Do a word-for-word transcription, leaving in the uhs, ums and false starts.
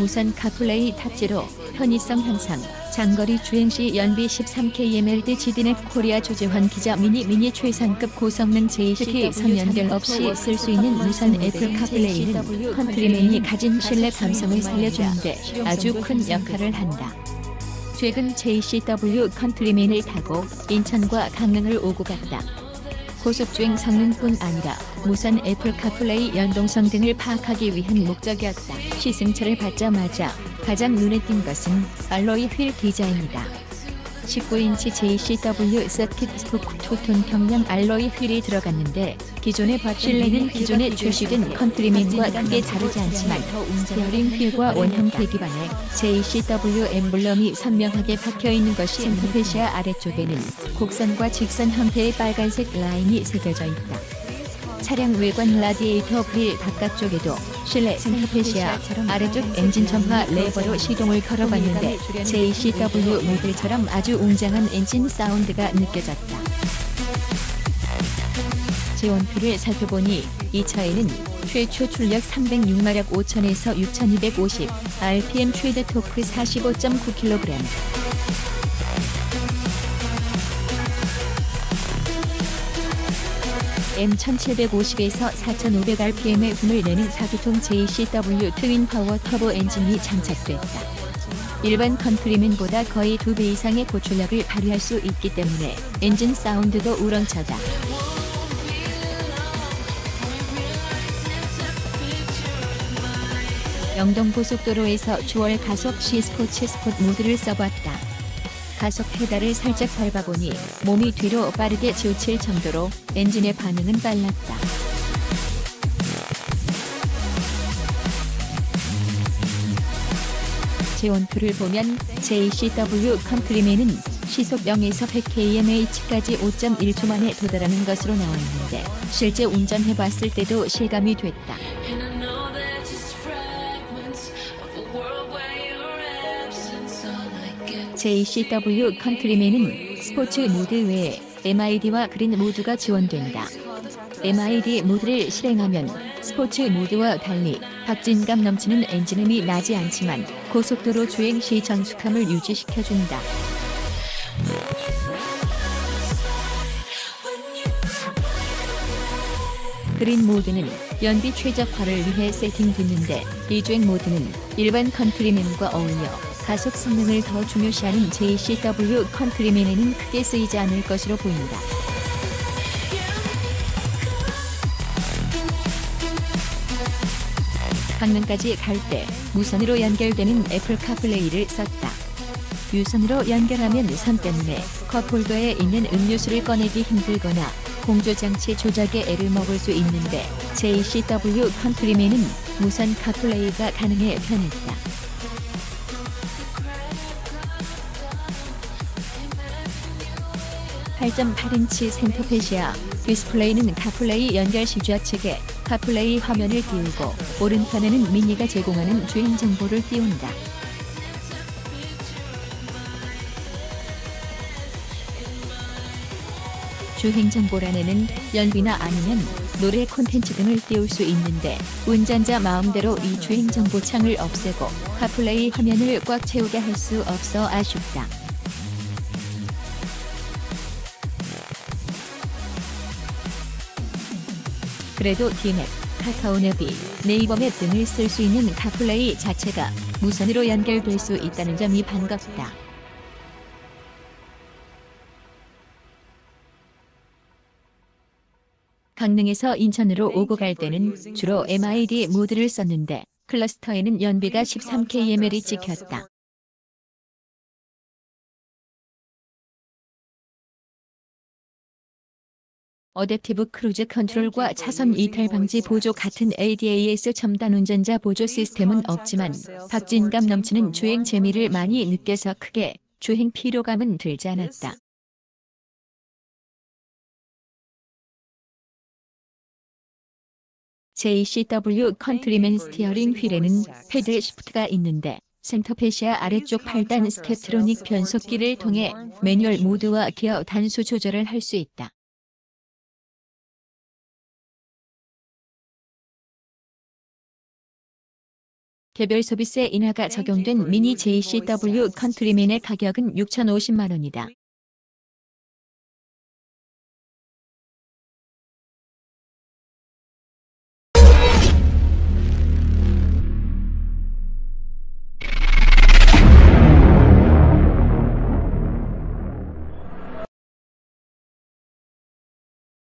무선 카플레이 탑재로 편의성 향상, 장거리 주행 시 연비 십삼 킬로미터/시간 지디넷 코리아 조재환 기자. 미니 미니 최상급 고성능 제이씨티 선 연결 없이 쓸 수 있는 무선 애플 카플레이는 컨트리맨이 가진 실내 감성을 살려주는데 아주 큰 역할을 한다. 최근 제이씨더블유 컨트리맨을 타고 인천과 강릉을 오고 갔다. 고속주행 성능뿐 아니라 무선 애플 카플레이 연동성 등을 파악하기 위한 목적이었다. 시승차를 받자마자 가장 눈에 띈 것은 알로이 휠 디자인이다. 십구 인치 제이씨더블유 서킷 스포크 투톤 경량 알로이 휠이 들어갔는데 기존의 실내는 기존의 출시된 컨트리맨과 크게 다르지 않지만 스티어링 휠과 원형 계기반에 제이씨더블유 엠블럼이 선명하게 박혀있는 것이, 센터페시아 아래쪽에는 곡선과 직선 형태의 빨간색 라인이 새겨져 있다. 차량 외관 라디에이터 브릴 바깥쪽에도 실내 센터페시아 아래쪽 엔진 점화 레버로 시동을 걸어봤는데 제이씨더블유 모델처럼 아주 웅장한 엔진 사운드가 느껴졌다. 지원표를 살펴보니 이 차에는 최초 출력 삼백육 마력 오천에서 육천이백오십, 알피엠 최대 토크 사십오 점 구 킬로그램, 엠 천칠백오십에서 사천오백 알피엠의 힘을 내는 사 기통 제이씨더블유 트윈 파워 터보 엔진이 장착됐다. 일반 컨트리맨보다 거의 두 배 이상의 고출력을 발휘할 수 있기 때문에 엔진 사운드도 우렁차다. 영동고속도로에서 주월 가속 시 스포츠 스포트 모드를 써봤다. 가속 페달을 살짝 밟아보니 몸이 뒤로 빠르게 치우칠 정도로 엔진의 반응은 빨랐다. 제원표를 보면 제이씨더블유 컨트리맨은 시속 영에서 백 킬로미터까지 오 점 일 초 만에 도달하는 것으로 나와있는데 실제 운전해봤을 때도 실감이 됐다. 제이씨더블유 컨트리맨은 스포츠 모드 외에 엠아이디와 그린 모드가 지원된다. 엠아이디 모드를 실행하면 스포츠 모드와 달리 박진감 넘치는 엔진음이 나지 않지만 고속도로 주행 시 정숙함을 유지시켜준다. 그린 모드는 연비 최적화를 위해 세팅됐는데 이주행 모드는 일반 컨트리맨과 어울려 가속 성능을 더 중요시하는 제이씨더블유 컨트리맨에는 크게 쓰이지 않을 것으로 보인다. 강릉까지 갈 때 무선으로 연결되는 애플 카플레이를 썼다. 유선으로 연결하면 선 때문에 컵홀더에 있는 음료수를 꺼내기 힘들거나 공조장치 조작에 애를 먹을 수 있는데 제이씨더블유 컨트리맨은 무선 카플레이가 가능해 편했다. 팔 점 팔 인치 센터페시아 디스플레이는 카플레이 연결 시 좌측에 카플레이 화면을 띄우고 오른편에는 미니가 제공하는 주행 정보를 띄운다. 주행 정보란에는 연비나 아니면 노래 콘텐츠 등을 띄울 수 있는데 운전자 마음대로 이 주행 정보 창을 없애고 카플레이 화면을 꽉 채우게 할 수 없어 아쉽다. 그래도 티맵, 카카오내비, 네이버맵 등을 쓸 수 있는 카플레이 자체가 무선으로 연결될 수 있다는 점이 반갑다. 강릉에서 인천으로 오고 갈 때는 주로 엠아이디 모드를 썼는데 클러스터에는 연비가 십삼 킬로미터이 찍혔다. 어댑티브 크루즈 컨트롤과 차선 이탈 방지 보조 같은 에이디에이에스 첨단 운전자 보조 시스템은 없지만 박진감 넘치는 주행 재미를 많이 느껴서 크게 주행 피로감은 들지 않았다. 제이씨더블유 컨트리맨 스티어링 휠에는 패들 시프트가 있는데 센터페시아 아래쪽 팔 단 스텝트로닉 변속기를 통해 매뉴얼 모드와 기어 단수 조절을 할 수 있다. 개별 서비스 인하가 적용된 미니 제이씨더블유 컨트리맨의 가격은 육천오십만 원이다.